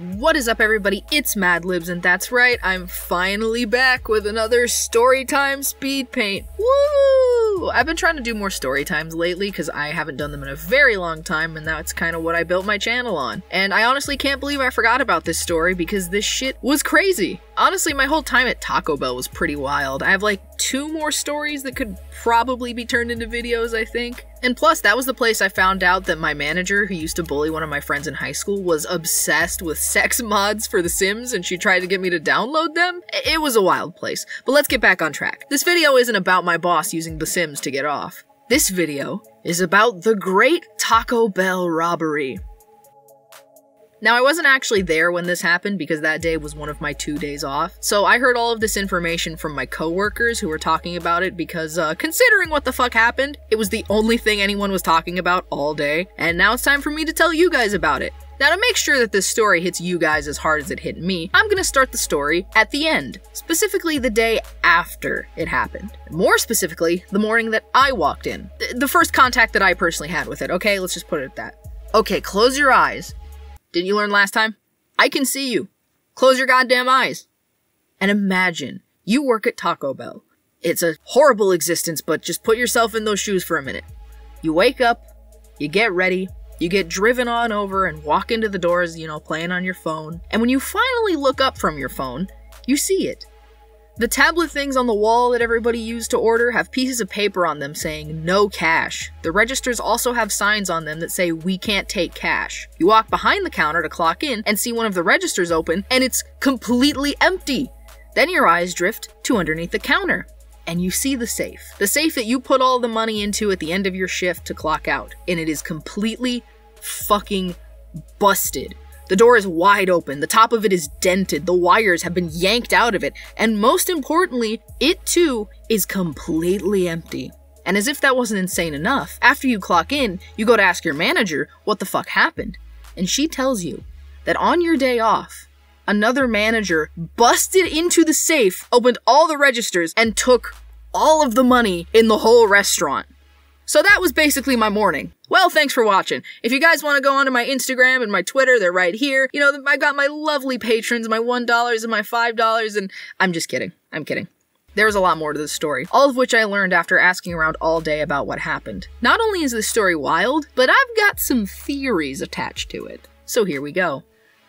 What is up, everybody? It's MadLibbs, and that's right, I'm finally back with another Storytime Speed Paint. Woo! I've been trying to do more Storytimes lately because I haven't done them in a very long time, and that's kind of what I built my channel on. And I honestly can't believe I forgot about this story because this shit was crazy. Honestly, my whole time at Taco Bell was pretty wild. I have like 2 more stories that could probably be turned into videos, I think. And plus, that was the place I found out that my manager, who used to bully one of my friends in high school, was obsessed with sex mods for The Sims, and she tried to get me to download them. It was a wild place. But let's get back on track. This video isn't about my boss using The Sims to get off. This video is about the Great Taco Bell Robbery. Now, I wasn't actually there when this happened because that day was one of my 2 days off, so I heard all of this information from my coworkers who were talking about it because, considering what the fuck happened, it was the only thing anyone was talking about all day, and now it's time for me to tell you guys about it. Now, to make sure that this story hits you guys as hard as it hit me, I'm gonna start the story at the end, specifically the day after it happened. More specifically, the morning that I walked in. The first contact that I personally had with it, okay? Let's just put it at that. Okay, close your eyes. Didn't you learn last time? I can see you. Close your goddamn eyes. And imagine you work at Taco Bell. It's a horrible existence, but just put yourself in those shoes for a minute. You wake up, you get ready, you get driven on over and walk into the doors, you know, playing on your phone. And when you finally look up from your phone, you see it. The tablet things on the wall that everybody used to order have pieces of paper on them saying no cash. The registers also have signs on them that say we can't take cash. You walk behind the counter to clock in and see one of the registers open and it's completely empty. Then your eyes drift to underneath the counter and you see the safe. The safe that you put all the money into at the end of your shift to clock out, and it is completely fucking busted. The door is wide open, the top of it is dented, the wires have been yanked out of it, and most importantly, it too is completely empty. And as if that wasn't insane enough, after you clock in, you go to ask your manager what the fuck happened, and she tells you that on your day off, another manager busted into the safe, opened all the registers, and took all of the money in the whole restaurant. So that was basically my morning. Well, thanks for watching. If you guys want to go onto my Instagram and my Twitter, they're right here. You know, I got my lovely patrons, my $1 and my $5, and I'm just kidding. I'm kidding. There's a lot more to this story, all of which I learned after asking around all day about what happened. Not only is this story wild, but I've got some theories attached to it. So here we go.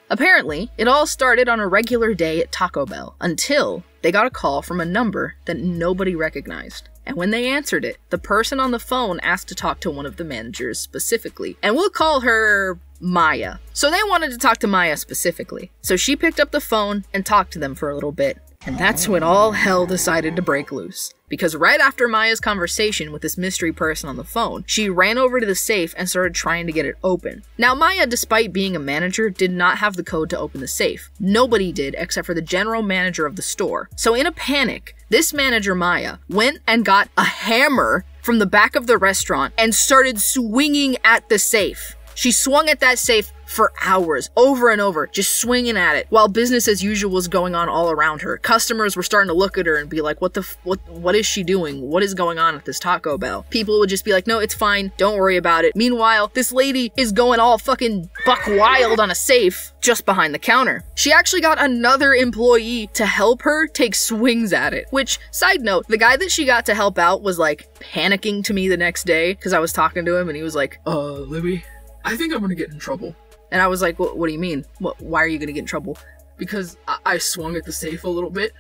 Apparently, it all started on a regular day at Taco Bell until they got a call from a number that nobody recognized. And when they answered it, the person on the phone asked to talk to one of the managers specifically. And we'll call her Maya. So they wanted to talk to Maya specifically. So she picked up the phone and talked to them for a little bit. And that's when all hell decided to break loose. Because right after Maya's conversation with this mystery person on the phone, she ran over to the safe and started trying to get it open. Now Maya, despite being a manager, did not have the code to open the safe. Nobody did except for the general manager of the store. So in a panic, this manager Maya went and got a hammer from the back of the restaurant and started swinging at the safe. She swung at that safe for hours, over and over, just swinging at it, while business as usual was going on all around her. Customers were starting to look at her and be like, what is she doing? What is going on at this Taco Bell? People would just be like, no, it's fine, don't worry about it. Meanwhile, this lady is going all fucking buck wild on a safe just behind the counter. She actually got another employee to help her take swings at it, which, side note, the guy that she got to help out was like panicking to me the next day because I was talking to him and he was like, Libby, I think I'm gonna get in trouble. And I was like, what do you mean? Why are you gonna get in trouble? Because I swung at the safe a little bit.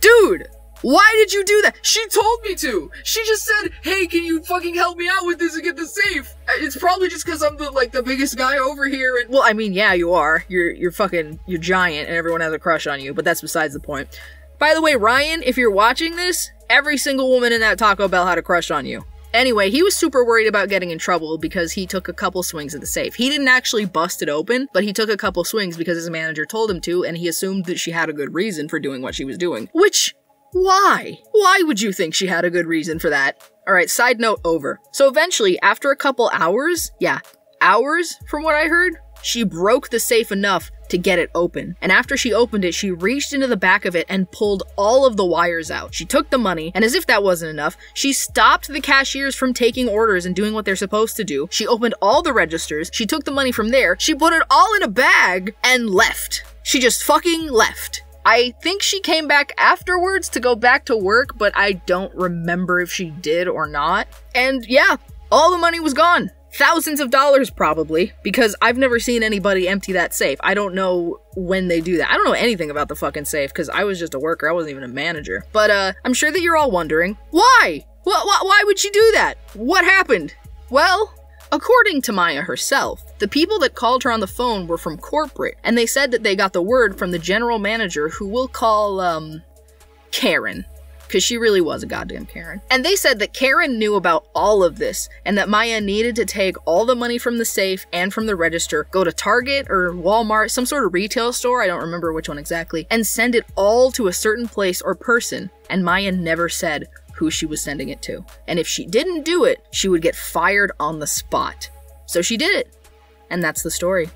Dude, why did you do that? She told me to. She just said, hey, can you fucking help me out with this and get the safe? It's probably just because I'm the biggest guy over here. And well, I mean, yeah, you are. You're giant and everyone has a crush on you, but that's besides the point. By the way, Ryan, if you're watching this, every single woman in that Taco Bell had a crush on you. Anyway, he was super worried about getting in trouble because he took a couple swings at the safe. He didn't actually bust it open, but he took a couple swings because his manager told him to, and he assumed that she had a good reason for doing what she was doing. Which, why? Why would you think she had a good reason for that? Alright, side note over. So eventually, after a couple hours, from what I heard, She broke the safe enough to get it open, and after she opened it, she reached into the back of it and pulled all of the wires out. She took the money, and as if that wasn't enough, she stopped the cashiers from taking orders and doing what they're supposed to do. She opened all the registers, she took the money from there, she put it all in a bag, and left. She just fucking left. I think she came back afterwards to go back to work, but I don't remember if she did or not. And yeah, all the money was gone. Thousands of dollars probably, because I've never seen anybody empty that safe. I don't know when they do that. I don't know anything about the fucking safe because I was just a worker. I wasn't even a manager. But I'm sure that you're all wondering, why? Why would she do that? What happened? Well, according to Maya herself, the people that called her on the phone were from corporate, and they said that they got the word from the general manager, who we'll call, Karen. Because she really was a goddamn Karen. And they said that Karen knew about all of this, and that Maya needed to take all the money from the safe and from the register, go to Target or Walmart, some sort of retail store, I don't remember which one exactly, and send it all to a certain place or person, and Maya never said who she was sending it to. And if she didn't do it, she would get fired on the spot. So she did it. And that's the story.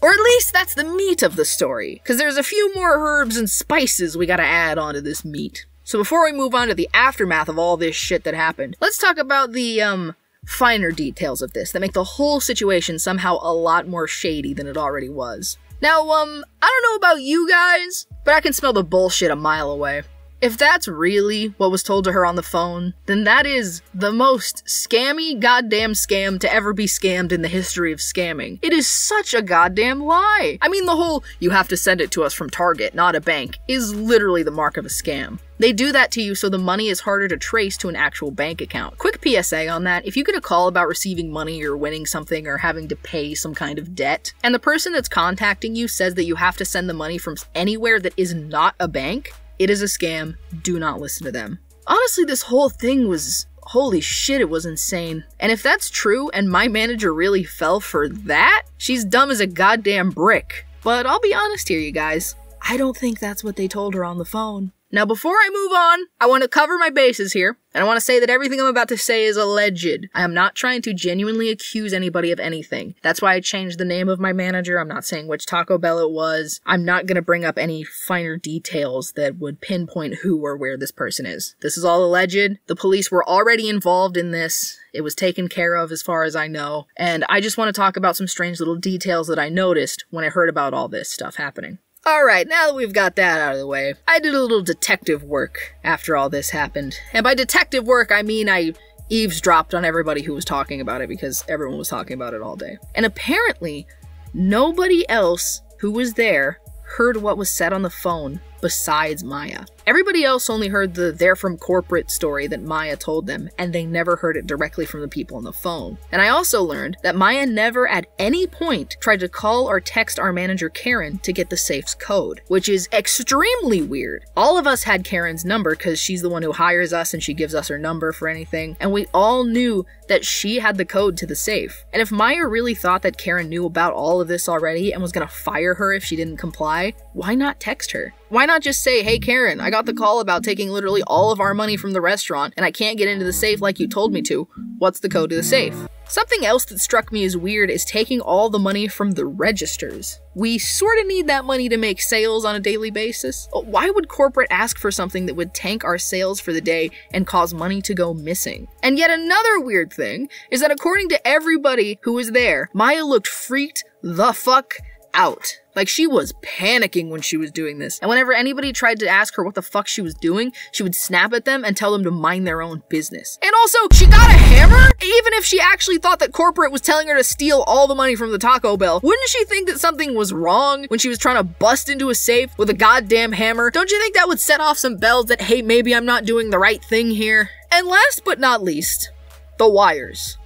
Or at least that's the meat of the story, because there's a few more herbs and spices we gotta add onto this meat. So before we move on to the aftermath of all this shit that happened, let's talk about the, finer details of this that make the whole situation somehow a lot more shady than it already was. Now, I don't know about you guys, but I can smell the bullshit a mile away. If that's really what was told to her on the phone, then that is the most scammy goddamn scam to ever be scammed in the history of scamming. It is such a goddamn lie. I mean, the whole, you have to send it to us from Target, not a bank, is literally the mark of a scam. They do that to you so the money is harder to trace to an actual bank account. Quick PSA on that, if you get a call about receiving money or winning something or having to pay some kind of debt, and the person that's contacting you says that you have to send the money from anywhere that is not a bank, it is a scam. Do not listen to them. Honestly, this whole thing was, holy shit, it was insane. And if that's true, and my manager really fell for that, she's dumb as a goddamn brick. But I'll be honest here, you guys. I don't think that's what they told her on the phone. Now, before I move on, I want to cover my bases here, and I want to say that everything I'm about to say is alleged. I am not trying to genuinely accuse anybody of anything. That's why I changed the name of my manager. I'm not saying which Taco Bell it was. I'm not going to bring up any finer details that would pinpoint who or where this person is. This is all alleged. The police were already involved in this. It was taken care of as far as I know, and I just want to talk about some strange little details that I noticed when I heard about all this stuff happening. Alright, now that we've got that out of the way, I did a little detective work after all this happened. And by detective work, I mean I eavesdropped on everybody who was talking about it because everyone was talking about it all day. And apparently, nobody else who was there heard what was said on the phone besides Maya. Everybody else only heard the they're from corporate story that Maya told them, and they never heard it directly from the people on the phone. And I also learned that Maya never at any point tried to call or text our manager Karen to get the safe's code, which is extremely weird. All of us had Karen's number because she's the one who hires us and she gives us her number for anything, and we all knew that she had the code to the safe. And if Maya really thought that Karen knew about all of this already and was gonna fire her if she didn't comply, why not text her? Why not just say, hey Karen, I got the call about taking literally all of our money from the restaurant and I can't get into the safe like you told me to. What's the code to the safe? Something else that struck me as weird is taking all the money from the registers. We sort of need that money to make sales on a daily basis. Why would corporate ask for something that would tank our sales for the day and cause money to go missing? And yet another weird thing is that according to everybody who was there, Maya looked freaked the fuck out. Like, she was panicking when she was doing this. And whenever anybody tried to ask her what the fuck she was doing, she would snap at them and tell them to mind their own business. And also, she got a hammer? Even if she actually thought that corporate was telling her to steal all the money from the Taco Bell, wouldn't she think that something was wrong when she was trying to bust into a safe with a goddamn hammer? Don't you think that would set off some bells that, hey, maybe I'm not doing the right thing here? And last but not least, the wires.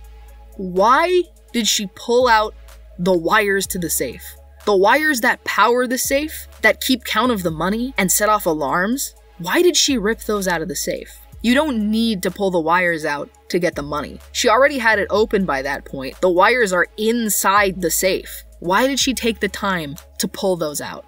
Why did she pull out the wires to the safe? The wires that power the safe, that keep count of the money, and set off alarms? Why did she rip those out of the safe? You don't need to pull the wires out to get the money. She already had it open by that point. The wires are inside the safe. Why did she take the time to pull those out?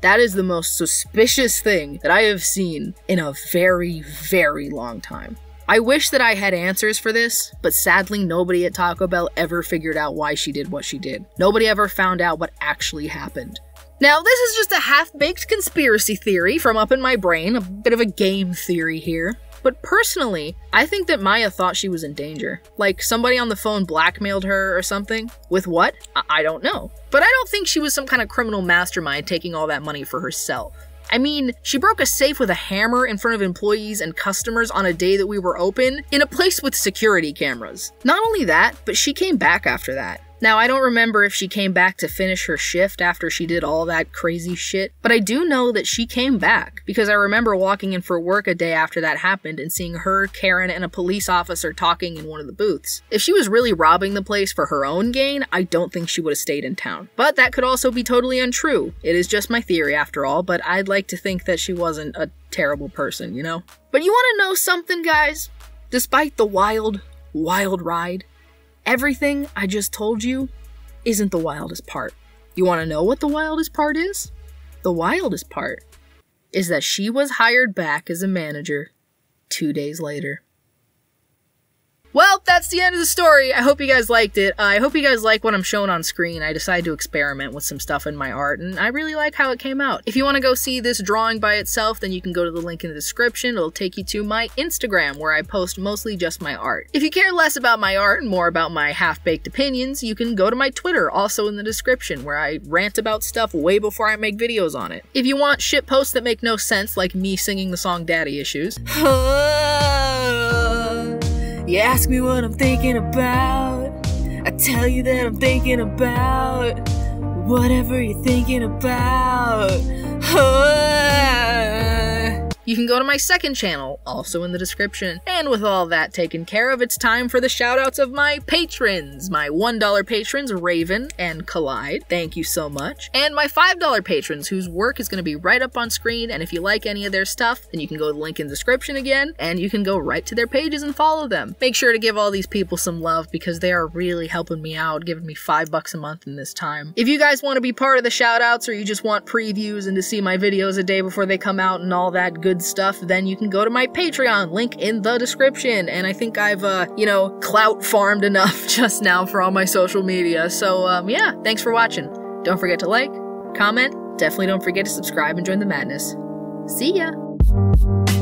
That is the most suspicious thing that I have seen in a very, very long time. I wish that I had answers for this, but sadly nobody at Taco Bell ever figured out why she did what she did. Nobody ever found out what actually happened. Now, this is just a half-baked conspiracy theory from up in my brain, a bit of a game theory here. But personally, I think that Maya thought she was in danger. Like, somebody on the phone blackmailed her or something. With what? I don't know. But I don't think she was some kind of criminal mastermind taking all that money for herself. I mean, she broke a safe with a hammer in front of employees and customers on a day that we were open in a place with security cameras. Not only that, but she came back after that. Now, I don't remember if she came back to finish her shift after she did all that crazy shit, but I do know that she came back because I remember walking in for work a day after that happened and seeing her, Karen, and a police officer talking in one of the booths. If she was really robbing the place for her own gain, I don't think she would have stayed in town. But that could also be totally untrue. It is just my theory after all, but I'd like to think that she wasn't a terrible person, you know? But you want to know something, guys? Despite the wild, wild ride, everything I just told you isn't the wildest part. You want to know what the wildest part is? The wildest part is that she was hired back as a manager 2 days later. Well, that's the end of the story. I hope you guys liked it. I hope you guys like what I'm showing on screen. I decided to experiment with some stuff in my art, and I really like how it came out. If you want to go see this drawing by itself, then you can go to the link in the description. It'll take you to my Instagram, where I post mostly just my art. If you care less about my art and more about my half-baked opinions, you can go to my Twitter, also in the description, where I rant about stuff way before I make videos on it. If you want shit posts that make no sense, like me singing the song Daddy Issues... You ask me what I'm thinking about, I tell you that I'm thinking about whatever you're thinking about. You can go to my second channel, also in the description. And with all that taken care of, it's time for the shoutouts of my patrons. My $1 patrons, Raven and Collide. Thank you so much. And my $5 patrons, whose work is going to be right up on screen. And if you like any of their stuff, then you can go to the link in the description again. And you can go right to their pages and follow them. Make sure to give all these people some love because they are really helping me out, giving me $5 a month in this time. If you guys want to be part of the shoutouts or you just want previews and to see my videos a day before they come out and all that good stuff, then you can go to my Patreon, link in the description. And I think I've, you know, clout farmed enough just now for all my social media. So, yeah, thanks for watching. Don't forget to like, comment, definitely don't forget to subscribe and join the madness. See ya!